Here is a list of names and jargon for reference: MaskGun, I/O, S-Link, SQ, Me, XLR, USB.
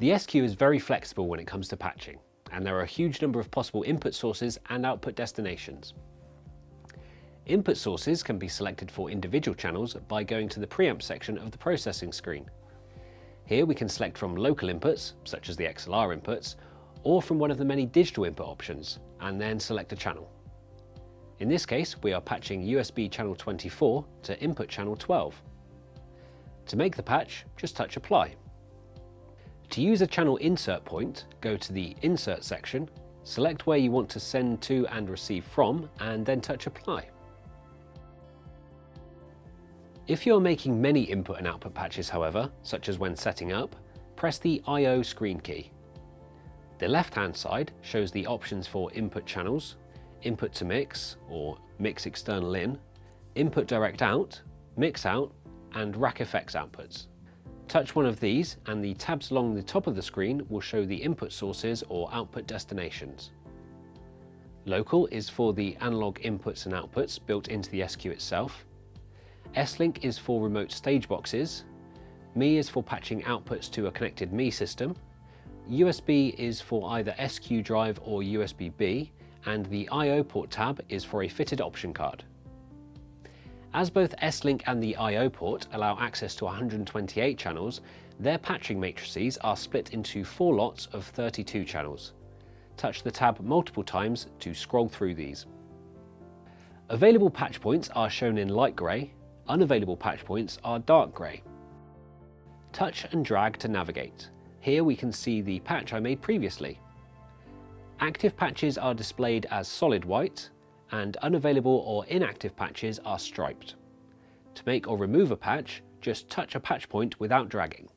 The SQ is very flexible when it comes to patching, and there are a huge number of possible input sources and output destinations. Input sources can be selected for individual channels by going to the preamp section of the processing screen. Here we can select from local inputs, such as the XLR inputs, or from one of the many digital input options, and then select a channel. In this case, we are patching USB channel 24 to input channel 12. To make the patch, just touch Apply. To use a channel insert point, go to the Insert section, select where you want to send to and receive from, and then touch Apply. If you're making many input and output patches, however, such as when setting up, press the I/O screen key. The left-hand side shows the options for input channels, input to mix or mix external in, input direct out, mix out, and rack effects outputs. Touch one of these and the tabs along the top of the screen will show the input sources or output destinations. Local is for the analog inputs and outputs built into the SQ itself. S-Link is for remote stage boxes. Me is for patching outputs to a connected Me system. USB is for either SQ drive or USB-B, and the I/O port tab is for a fitted option card. As both S-Link and the I/O port allow access to 128 channels, their patching matrices are split into 4 lots of 32 channels. Touch the tab multiple times to scroll through these. Available patch points are shown in light grey, unavailable patch points are dark grey. Touch and drag to navigate. Here we can see the patch I made previously. Active patches are displayed as solid white, and unavailable or inactive patches are striped. To make or remove a patch, just touch a patch point without dragging.